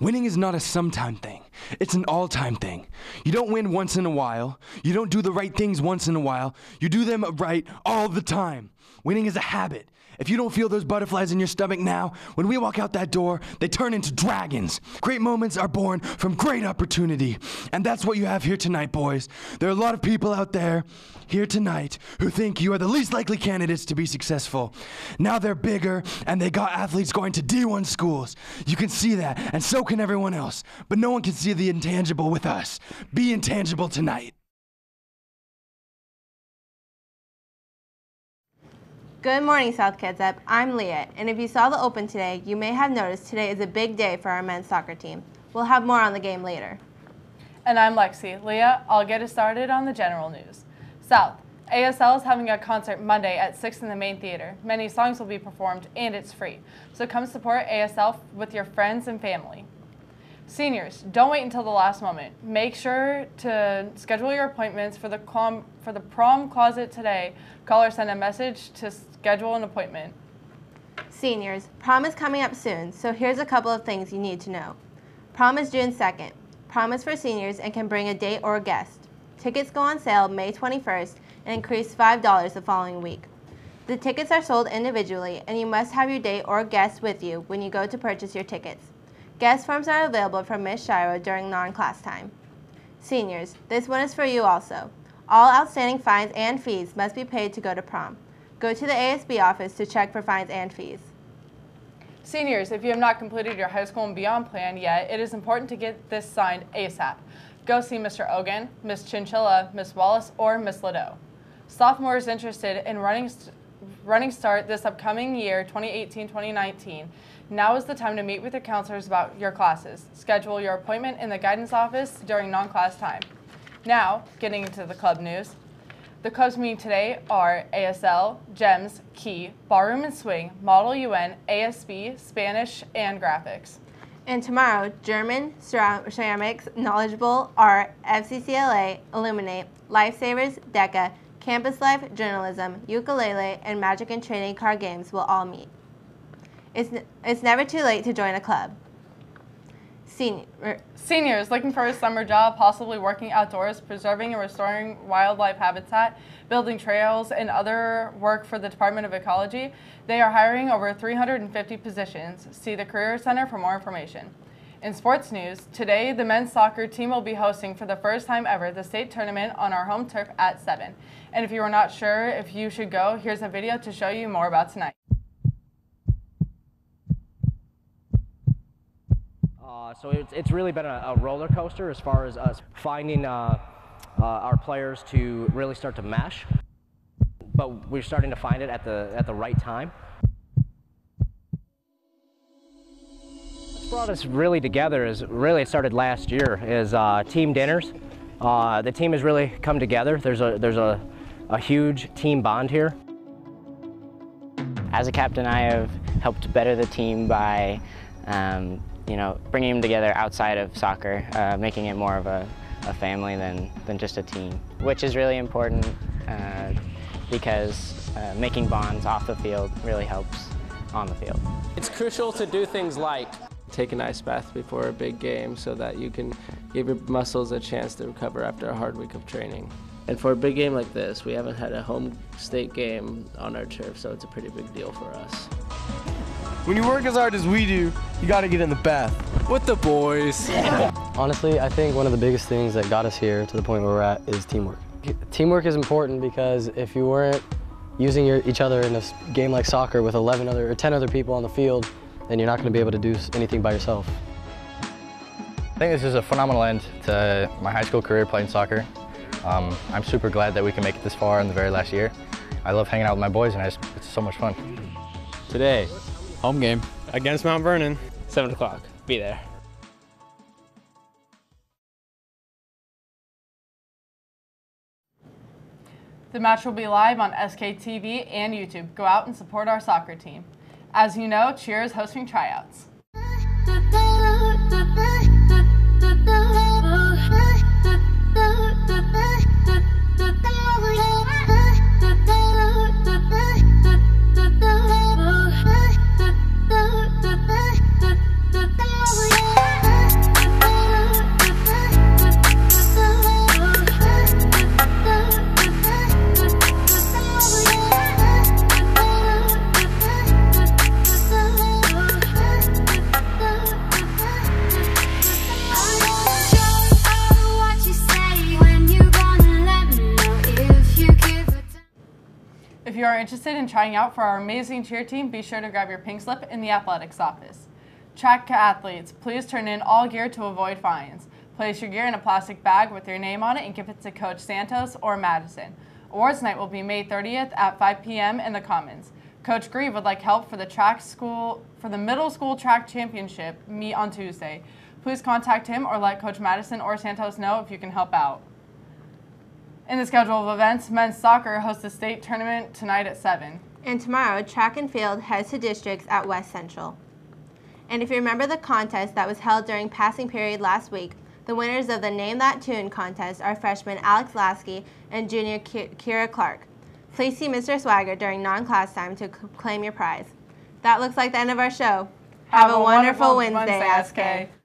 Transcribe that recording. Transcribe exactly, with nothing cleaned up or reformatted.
Winning is not a sometime thing. It's an all-time thing. You don't win once in a while. You don't do the right things once in a while. You do them right all the time. Winning is a habit. If you don't feel those butterflies in your stomach now, when we walk out that door, they turn into dragons. Great moments are born from great opportunity. And that's what you have here tonight, boys. There are a lot of people out there here tonight who think you are the least likely candidates to be successful. Now they're bigger and they got athletes going to D one schools. You can see that, and so can everyone else, but no one can see the intangible with us. Be intangible tonight. Good morning, South Kitsap. I'm Leah, and if you saw the Open today, you may have noticed today is a big day for our men's soccer team. We'll have more on the game later. And I'm Lexi. Leah, I'll get us started on the general news. South, A S L is having a concert Monday at six in the main theater. Many songs will be performed and it's free. So come support A S L with your friends and family. Seniors, don't wait until the last moment. Make sure to schedule your appointments for the, com for the prom closet today. Call or send a message to schedule an appointment. Seniors, prom is coming up soon, so here's a couple of things you need to know. Prom is June second. Prom is for seniors and can bring a date or a guest. Tickets go on sale May twenty-first and increase five dollars the following week. The tickets are sold individually, and you must have your date or guest with you when you go to purchase your tickets. Guest forms are available from Miz Shiro during non-class time. Seniors, this one is for you also. All outstanding fines and fees must be paid to go to prom. Go to the A S B office to check for fines and fees. Seniors, if you have not completed your high school and beyond plan yet, it is important to get this signed ASAP. Go see Mister Ogan, Miz Chinchilla, Miz Wallace, or Miz Lido. Sophomores interested in running, running start this upcoming year, twenty eighteen twenty nineteen, now is the time to meet with your counselors about your classes. Schedule your appointment in the guidance office during non-class time. Now, getting into the club news. The clubs meeting today are A S L, GEMS, Key, Barroom and Swing, Model U N, A S B, Spanish, and Graphics. And tomorrow, German, Ceramics, Knowledgeable, Art, F C C L A, Illuminate, Lifesavers, DECA, Campus Life, Journalism, Ukulele, and Magic and Trading Card Games will all meet. It's, it's never too late to join a club. Senior, er, Seniors looking for a summer job, possibly working outdoors, preserving and restoring wildlife habitat, building trails, and other work for the Department of Ecology. They are hiring over three hundred fifty positions. See the Career Center for more information. In sports news, today the men's soccer team will be hosting for the first time ever the state tournament on our home turf at seven. And if you are not sure if you should go, here's a video to show you more about tonight. Uh, so it's, it's really been a, a roller coaster as far as us finding uh, uh, our players to really start to mesh. But we're starting to find it at the, at the right time. What brought us really together is really it started last year is uh, team dinners. Uh, the team has really come together. There's a there's a, a huge team bond here. As a captain, I have helped better the team by um, you know bringing them together outside of soccer, uh, making it more of a, a family than than just a team, which is really important uh, because uh, making bonds off the field really helps on the field. It's crucial to do things like take an ice bath before a big game so that you can give your muscles a chance to recover after a hard week of training. And for a big game like this, we haven't had a home state game on our turf, so it's a pretty big deal for us. When you work as hard as we do, you gotta get in the bath with the boys. Honestly, I think one of the biggest things that got us here to the point where we're at is teamwork. Teamwork is important because if you weren't using your, each other in a game like soccer with eleven other or ten other people on the field, then you're not going to be able to do anything by yourself. I think this is a phenomenal end to my high school career playing soccer. Um, I'm super glad that we can make it this far in the very last year. I love hanging out with my boys and I just, it's so much fun. Today, home game against Mount Vernon, seven o'clock, be there. The match will be live on S K T V and YouTube. Go out and support our soccer team. As you know, cheer is hosting tryouts. are interested in trying out for our amazing cheer team, be sure to grab your pink slip in the athletics office. Track athletes, please turn in all gear to avoid fines. Place your gear in a plastic bag with your name on it and give it to Coach Santos or Madison. Awards night will be May thirtieth at five p m in the Commons. Coach Grieve would like help for the track school for the middle school track championship meet on Tuesday. Please contact him or let Coach Madison or Santos know if you can help out. In the schedule of events, men's soccer hosts a state tournament tonight at seven. And tomorrow, track and field heads to districts at West Central. And if you remember the contest that was held during passing period last week, the winners of the Name That Tune contest are freshmen Alex Lasky and junior Kira Clark. Please see Mister Swagger during non-class time to claim your prize. That looks like the end of our show. Have, Have a, a wonderful, wonderful Wednesday, Wednesday, S K.